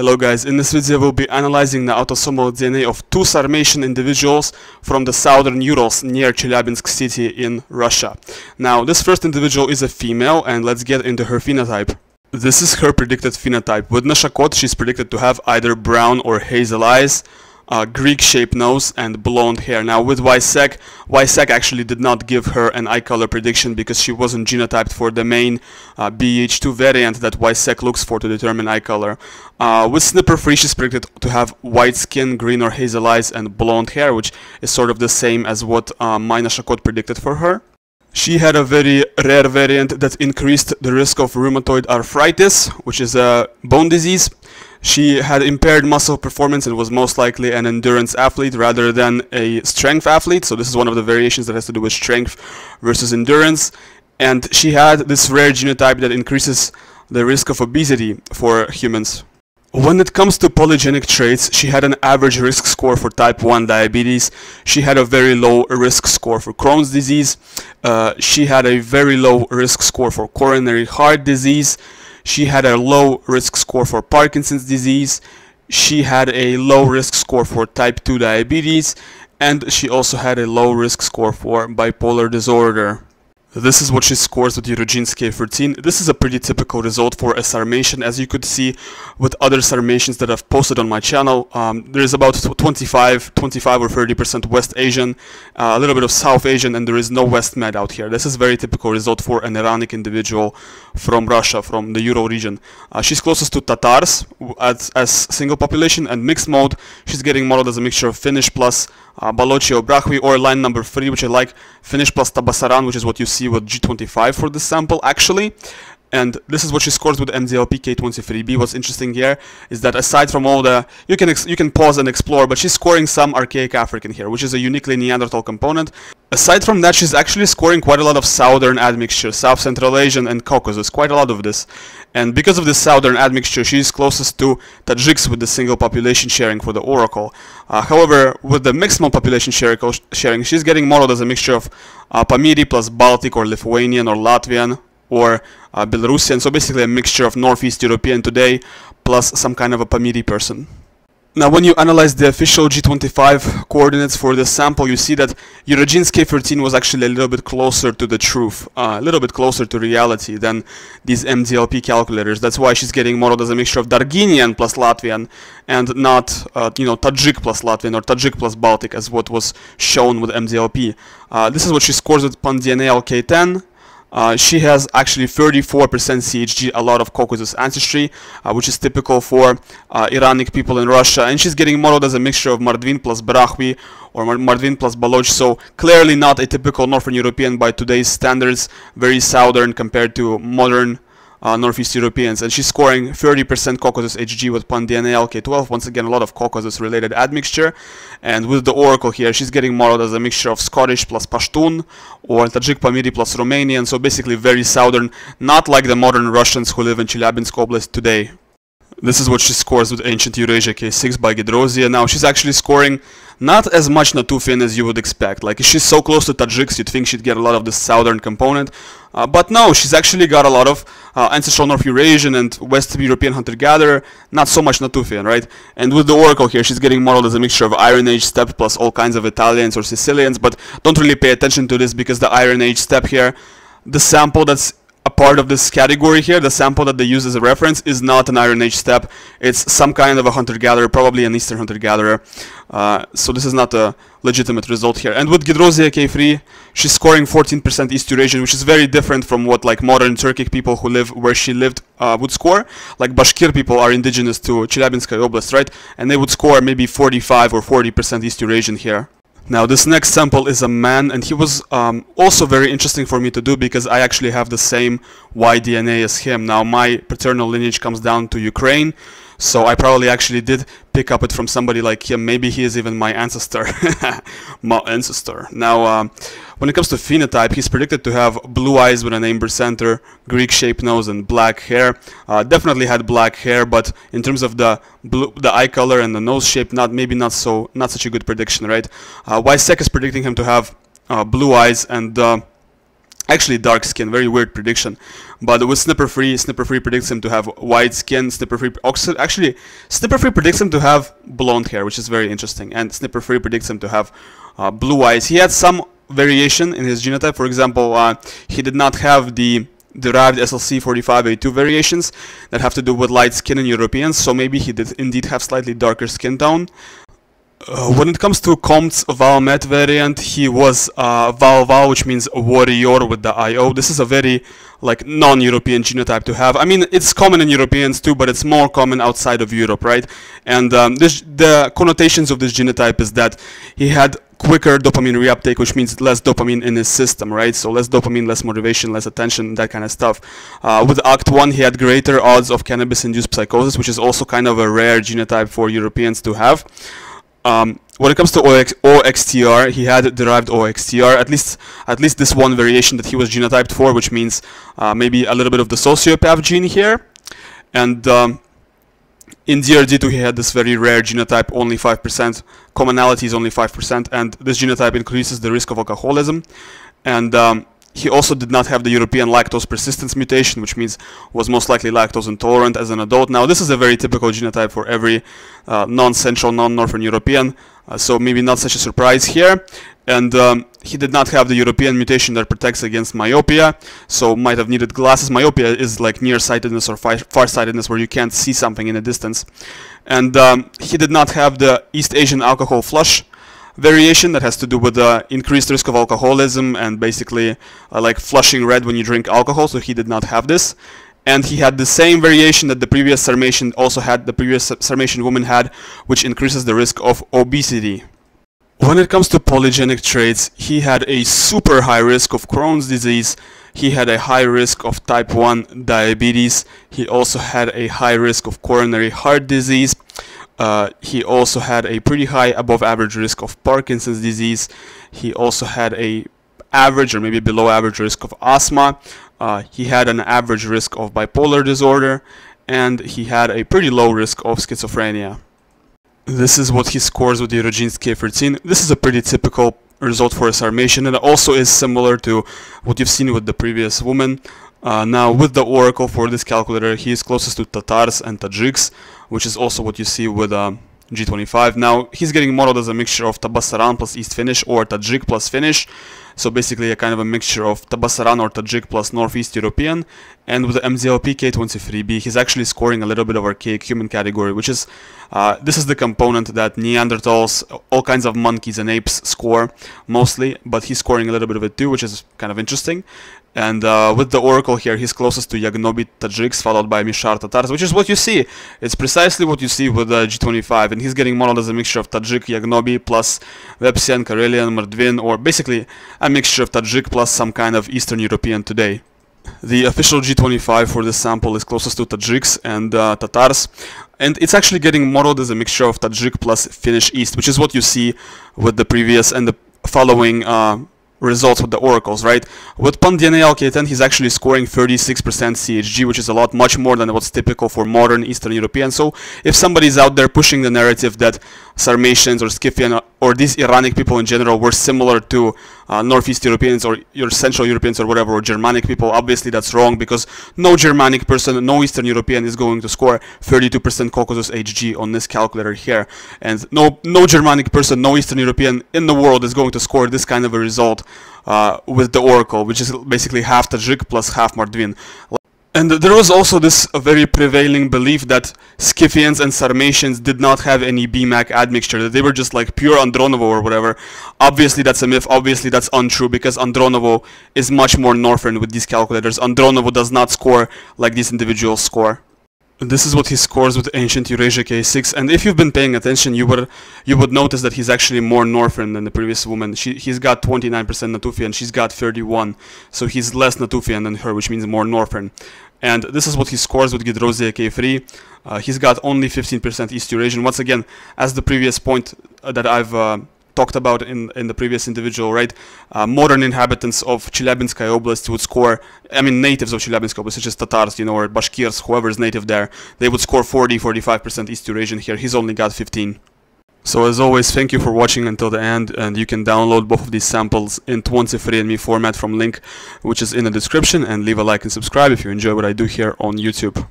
Hello guys, in this video we'll be analyzing the autosomal DNA of two Sarmatian individuals from the southern Urals near Chelyabinsk city in Russia. Now this first individual is a female and let's get into her phenotype. This is her predicted phenotype. With NOSHACOT she's predicted to have either brown or hazel eyes, Greek-shaped nose and blonde hair. Now with YSEC actually did not give her an eye color prediction because she wasn't genotyped for the main BH2 variant that YSEC looks for to determine eye color. With snipper-free she's predicted to have white skin, green or hazel eyes and blonde hair, which is sort of the same as what my NOSHACOT predicted for her. She had a very rare variant that increased the risk of rheumatoid arthritis, which is a bone disease. She had impaired muscle performance and was most likely an endurance athlete rather than a strength athlete. So this is one of the variations that has to do with strength versus endurance. And she had this rare genotype that increases the risk of obesity for humans. When it comes to polygenic traits, she had an average risk score for type 1 diabetes. She had a very low risk score for Crohn's disease. She had a very low risk score for coronary heart disease. She had a low risk score for Parkinson's disease. She had a low risk score for type 2 diabetes. And she also had a low risk score for bipolar disorder. This is what she scores with Eurogenes K-14. This is a pretty typical result for a Sarmatian, as you could see with other Sarmatians that I've posted on my channel. There is about 25 or 30% West Asian, a little bit of South Asian, and there is no West Med out here. This is very typical result for an Iranic individual from Russia, from the Ural region. She's closest to Tatars as single population, and mixed mode, she's getting modeled as a mixture of Finnish plus Balochi or Brahvi, or line number 3, which I like, Finnish plus Tabasaran, which is what you see with G25 for this sample actually. And this is what she scores with MDLP K23B. What's interesting here is that aside from all the, you can pause and explore, but she's scoring some archaic African here, which is a uniquely Neanderthal component. Aside from that, she's actually scoring quite a lot of southern admixture, South Central Asian and Caucasus, quite a lot of this. And because of this southern admixture, she's closest to Tajiks with the single population sharing for the oracle. However, with the mixed population sharing, she's getting modeled as a mixture of Pamiri plus Baltic or Lithuanian or Latvian or Belarusian, so basically a mixture of Northeast European today plus some kind of a Pamiri person. Now when you analyze the official G25 coordinates for this sample, you see that Eurogenes K13 was actually a little bit closer to the truth, a little bit closer to reality than these MDLP calculators. That's why she's getting modeled as a mixture of Darginian plus Latvian and not Tajik plus Latvian or Tajik plus Baltic as what was shown with MDLP. This is what she scores with PanDNA LK10. She has actually 34% CHG, a lot of Caucasus ancestry, which is typical for Iranic people in Russia. And she's getting modeled as a mixture of Mordvin plus Brahvi or Mordvin plus Baloch. So clearly not a typical Northern European by today's standards, very southern compared to modern Northeast Europeans. And she's scoring 30% Caucasus HG with PanDNA LK12. Once again, a lot of Caucasus-related admixture. And with the oracle here, she's getting modeled as a mixture of Scottish plus Pashtun or Tajik Pamiri plus Romanian. So basically very southern, not like the modern Russians who live in Chelyabinsk Oblast today. This is what she scores with Ancient Eurasia K6 by Gedrosia. Now she's actually scoring not as much Natufian as you would expect. Like, she's so close to Tajiks, you'd think she'd get a lot of the southern component. But no, she's actually got a lot of ancestral North Eurasian and West European hunter-gatherer, not so much Natufian, right? And with the oracle here, she's getting modeled as a mixture of Iron Age steppe plus all kinds of Italians or Sicilians, but don't really pay attention to this because the Iron Age steppe here, the sample that's a part of this category here, the sample that they use as a reference, is not an Iron Age steppe. It's some kind of a hunter-gatherer, probably an Eastern hunter-gatherer. So this is not a legitimate result here. And with Gedrosia K3, she's scoring 14% East Eurasian, which is very different from what like modern Turkic people who live where she lived would score. Like Bashkir people are indigenous to Chelyabinsk Oblast, right? And they would score maybe 45 or 40% East Eurasian here. Now this next sample is a man, and he was also very interesting for me to do because I actually have the same Y DNA as him. Now my paternal lineage comes down to Ukraine, so I probably actually did pick up it from somebody like him. Maybe he is even my ancestor. Now when it comes to phenotype, he's predicted to have blue eyes with an amber center, Greek-shaped nose and black hair. Definitely had black hair, but in terms of the blue, the eye color and the nose shape, not such a good prediction, right? YSEC is predicting him to have blue eyes and Actually dark skin, very weird prediction. But with snipper-free predicts him to have white skin, actually, snipper-free predicts him to have blonde hair, which is very interesting. And snipper-free predicts him to have blue eyes. He had some variation in his genotype. For example, he did not have the derived SLC45A2 variations that have to do with light skin in Europeans, so maybe he did indeed have slightly darker skin tone. When it comes to Comte's Valmet variant, he was Val, which means warrior with the IO. This is a very non-European genotype to have. I mean, it's common in Europeans too, but it's more common outside of Europe, right? And the connotations of this genotype is that he had quicker dopamine reuptake, which means less dopamine in his system, right? So less dopamine, less motivation, less attention, that kind of stuff. With ACT1, he had greater odds of cannabis-induced psychosis, which is also kind of a rare genotype for Europeans to have. When it comes to OXTR, he had derived OXTR, at least this one variation that he was genotyped for, which means maybe a little bit of the sociopath gene here. And in DRD2, he had this very rare genotype, only 5%. Commonality is only 5%, and this genotype increases the risk of alcoholism. And he also did not have the European lactose persistence mutation, which means was most likely lactose intolerant as an adult. Now, this is a very typical genotype for every non-Central, non-Northern European, so maybe not such a surprise here. And he did not have the European mutation that protects against myopia, so might have needed glasses. Myopia is like nearsightedness or farsightedness, where you can't see something in the distance. And he did not have the East Asian alcohol flush variation that has to do with the increased risk of alcoholism and basically like flushing red when you drink alcohol, so he did not have this. And he had the same variation that the previous Sarmatian also had, the previous Sarmatian woman had, which increases the risk of obesity. When it comes to polygenic traits, he had a super high risk of Crohn's disease, he had a high risk of type 1 diabetes, he also had a high risk of coronary heart disease. He also had a pretty high above average risk of Parkinson's disease. He also had a average or maybe below average risk of asthma. He had an average risk of bipolar disorder, and he had a pretty low risk of schizophrenia. This is what he scores with the Eurogenes K14. This is a pretty typical result for a Sarmatian, and it also is similar to what you've seen with the previous woman. Now, with the oracle for this calculator, he is closest to Tatars and Tajiks, which is also what you see with G25. Now, he's getting modeled as a mixture of Tabasaran plus East Finnish or Tajik plus Finnish. So basically a kind of a mixture of Tabasaran or Tajik plus Northeast European. And with the MDLP K23B, he's actually scoring a little bit of archaic human category, which is, this is the component that Neanderthals, all kinds of monkeys and apes score mostly, but he's scoring a little bit of it too, which is kind of interesting. And with the oracle here, he's closest to Yagnobi Tajiks, followed by Mishar Tatars, which is what you see. It's precisely what you see with G25, and he's getting modeled as a mixture of Tajik, Yagnobi, plus Vepsian, Karelian, Mordvin, or basically a mixture of Tajik plus some kind of Eastern European today. The official G25 for this sample is closest to Tajiks and Tatars, and it's actually getting modeled as a mixture of Tajik plus Finnish East, which is what you see with the previous and the following results with the oracles, right? With PanDNA LK10, he's actually scoring 36% CHG, which is a lot, much more than what's typical for modern Eastern European. So if somebody's out there pushing the narrative that Sarmatians or Scythian or these Iranic people in general were similar to Northeast Europeans or your Central Europeans or whatever, or Germanic people, obviously that's wrong, because no Germanic person, no Eastern European is going to score 32% Caucasus HG on this calculator here. And no Germanic person, no Eastern European in the world is going to score this kind of a result with the oracle, which is basically half Tajik plus half Mordvin. And there was also this very prevailing belief that Scythians and Sarmatians did not have any BMAC admixture, that they were just like pure Andronovo or whatever. Obviously that's a myth, obviously that's untrue, because Andronovo is much more northern with these calculators. Andronovo does not score like these individuals score. This is what he scores with Ancient Eurasia K6, and if you've been paying attention, you would notice that he's actually more northern than the previous woman. He's got 29% Natufian, she's got 31, so he's less Natufian than her, which means more northern. And this is what he scores with Gedrosia K3. He's got only 15% East Eurasian. Once again, as the previous point that I've talked about in the previous individual, right? Modern inhabitants of Chelyabinsk Oblast would score, I mean natives of Chelyabinsk Oblast, such as Tatars, you know, or Bashkirs, whoever is native there, they would score 40-45% East Eurasian. Here he's only got 15. So as always, thank you for watching until the end, and you can download both of these samples in 23andMe format from link which is in the description, and leave a like and subscribe if you enjoy what I do here on YouTube.